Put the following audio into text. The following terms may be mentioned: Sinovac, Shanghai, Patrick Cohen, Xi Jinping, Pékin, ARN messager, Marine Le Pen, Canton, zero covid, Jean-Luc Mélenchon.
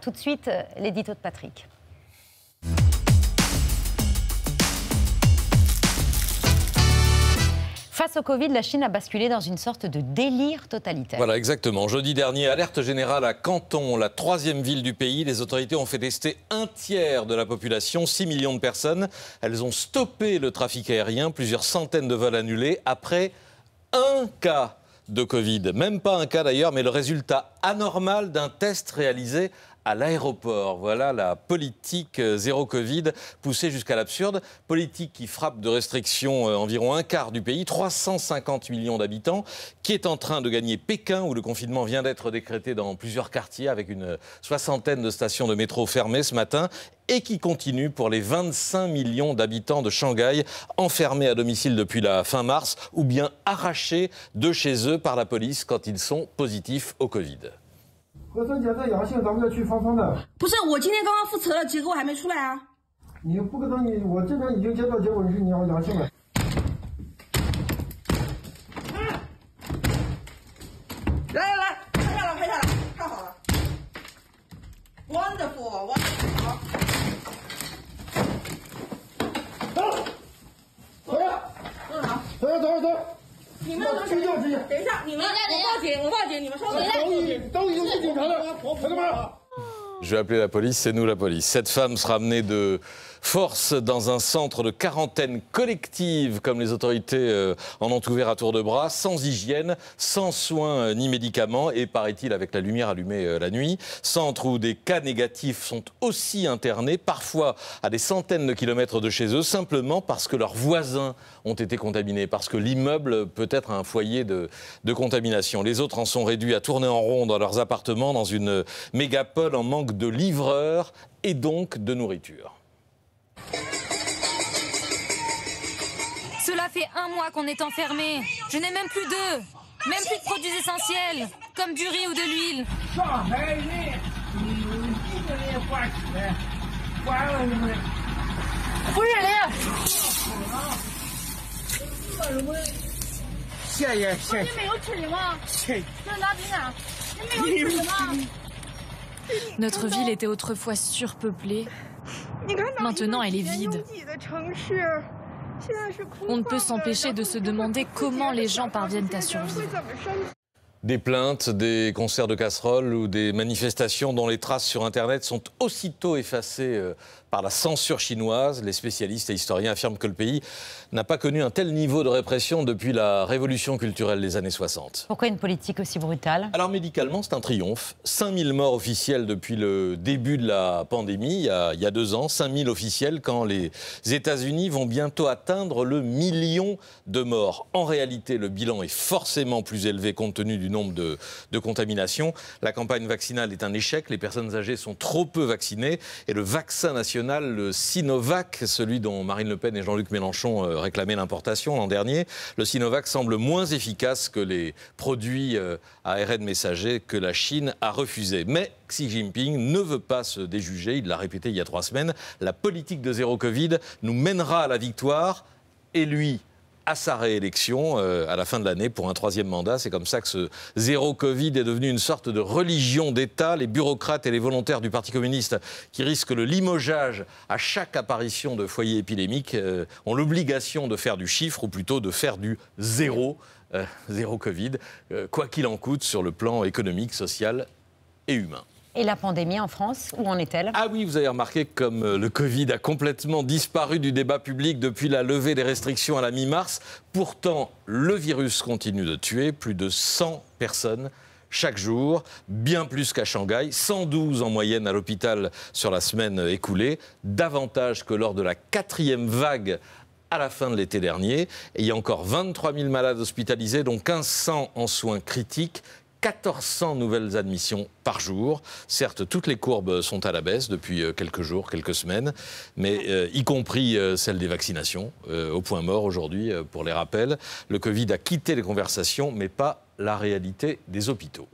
Tout de suite, l'édito de Patrick. Face au Covid, la Chine a basculé dans une sorte de délire totalitaire. Voilà, exactement. Jeudi dernier, alerte générale à Canton, la troisième ville du pays. Les autorités ont fait tester un tiers de la population, 6 millions de personnes. Elles ont stoppé le trafic aérien, plusieurs centaines de vols annulés après un cas de Covid. Même pas un cas d'ailleurs, mais le résultat anormal d'un test réalisé à l'aéroport. Voilà la politique zéro Covid poussée jusqu'à l'absurde. Politique qui frappe de restrictions environ un quart du pays, 350 millions d'habitants, qui est en train de gagner Pékin, où le confinement vient d'être décrété dans plusieurs quartiers, avec une soixantaine de stations de métro fermées ce matin, et qui continue pour les 25 millions d'habitants de Shanghai, enfermés à domicile depuis la fin mars, ou bien arrachés de chez eux par la police quand ils sont positifs au Covid. Je vais appeler la police, c'est nous la police. Cette femme sera amenée de force dans un centre de quarantaine collective, comme les autorités en ont ouvert à tour de bras, sans hygiène, sans soins ni médicaments, et paraît-il avec la lumière allumée la nuit. Centre où des cas négatifs sont aussi internés, parfois à des centaines de kilomètres de chez eux, simplement parce que leurs voisins ont été contaminés, parce que l'immeuble peut être un foyer de contamination. Les autres en sont réduits à tourner en rond dans leurs appartements, dans une mégapole en manque de livreurs et donc de nourriture. Cela fait un mois qu'on est enfermés. Je n'ai même plus d'œufs, même plus de produits essentiels, comme du riz ou de l'huile. Notre ville était autrefois surpeuplée. Maintenant, elle est vide. On ne peut s'empêcher de se demander comment les gens parviennent à survivre. Des plaintes, des concerts de casseroles ou des manifestations dont les traces sur Internet sont aussitôt effacées par la censure chinoise. Les spécialistes et historiens affirment que le pays n'a pas connu un tel niveau de répression depuis la révolution culturelle des années 60. Pourquoi une politique aussi brutale? Alors médicalement, c'est un triomphe. 5000 morts officielles depuis le début de la pandémie, il y a 2 ans. 5000 officielles quand les États-Unis vont bientôt atteindre le million de morts. En réalité, le bilan est forcément plus élevé compte tenu du nombre de contaminations. La campagne vaccinale est un échec, les personnes âgées sont trop peu vaccinées et le vaccin national, le Sinovac, celui dont Marine Le Pen et Jean-Luc Mélenchon réclamaient l'importation l'an dernier, le Sinovac semble moins efficace que les produits à ARN messager que la Chine a refusé. Mais Xi Jinping ne veut pas se déjuger, il l'a répété il y a 3 semaines, la politique de zéro Covid nous mènera à la victoire et lui à sa réélection à la fin de l'année pour un 3e mandat. C'est comme ça que ce zéro Covid est devenu une sorte de religion d'État. Les bureaucrates et les volontaires du Parti communiste qui risquent le limogeage à chaque apparition de foyer épidémique ont l'obligation de faire du chiffre, ou plutôt de faire du zéro Covid, quoi qu'il en coûte sur le plan économique, social et humain. Et la pandémie en France, où en est-elle? Ah oui, vous avez remarqué comme le Covid a complètement disparu du débat public depuis la levée des restrictions à la mi-mars. Pourtant, le virus continue de tuer plus de 100 personnes chaque jour, bien plus qu'à Shanghai. 112 en moyenne à l'hôpital sur la semaine écoulée, davantage que lors de la 4e vague à la fin de l'été dernier. Et il y a encore 23 000 malades hospitalisés, dont 1500 en soins critiques. 1400 nouvelles admissions par jour. Certes, toutes les courbes sont à la baisse depuis quelques jours, quelques semaines, mais y compris celle des vaccinations, au point mort aujourd'hui pour les rappels. Le Covid a quitté les conversations, mais pas la réalité des hôpitaux.